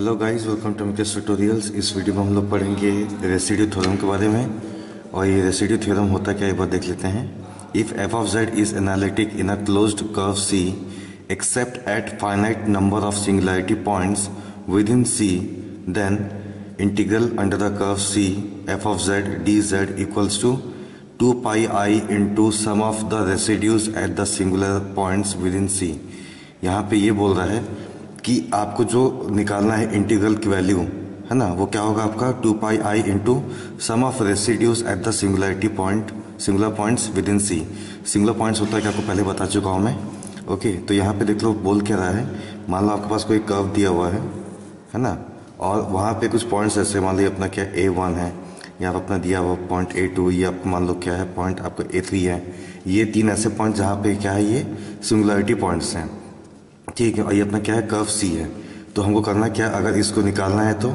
Hello guys, welcome to MKS tutorials. इस video में हम लोग पढ़ेंगे रेसिड्यू थ्योरम के बारे में। और ये रेसिड्यू थ्योरम होता क्या है, एक बार देख लेते हैं। If f of z is analytic in a closed curve C except at finite number of singularity points within C, then integral under the curve C f of z d z equals to 2πi into sum of the residues at the singular points within C. यहाँ पर ये बोल रहा है कि आपको जो निकालना है इंटीग्रल की वैल्यू है ना, वो क्या होगा आपका 2πi into sum of residues at the singularity point singular points within C. Singular points होता है कि आपको पहले बता चुका हूँ मैं। ओके, तो यहाँ पे देख लो बोल क्या रहा है। मान लो आपके पास कोई कर्व दिया हुआ है ना, और वहाँ पे कुछ पॉइंट्स ऐसे, मान लो अपना क्या A1 है, यहाँ पर अपना दिया हुआ पॉइंट A2, ये आपको मान लो क्या है पॉइंट आपको A3 है। ये तीन ऐसे पॉइंट जहाँ पे क्या है, ये सिंगुलरिटी पॉइंट्स हैं, ठीक है। और ये अपना क्या है कर्व सी है। तो हमको करना क्या, अगर इसको निकालना है तो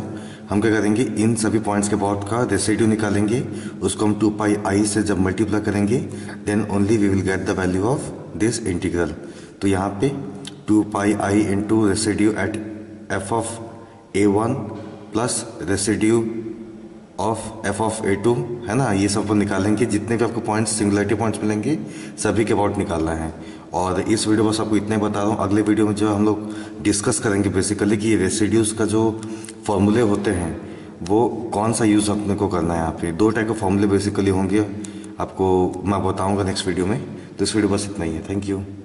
हम क्या करेंगे, इन सभी पॉइंट्स के अबाउट का रेसिड्यू निकालेंगे। उसको हम 2πi से जब मल्टीप्लाई करेंगे, then only we will get the value of this integral. तो यहाँ पे 2πi into residue at f of A1 plus residue of f of A2 है ना, ये सब को निकालेंगे। जितने भी आपको पॉइंट्स सिंगुलरिटी पॉइंट्स मिलेंगे, सभी के अबाउट निकालना है। और इस वीडियो में बस आपको इतना ही बता रहा हूँ। अगले वीडियो में जो हम लोग डिस्कस करेंगे बेसिकली कि ये रेसिड्यूज़ का जो फॉर्मूले होते हैं वो कौन सा यूज़ अपने को करना है। यहाँ पे दो टाइप के फॉर्मूले बेसिकली होंगे, आपको मैं बताऊँगा नेक्स्ट वीडियो में। तो इस वीडियो बस इतना ही है, थैंक यू।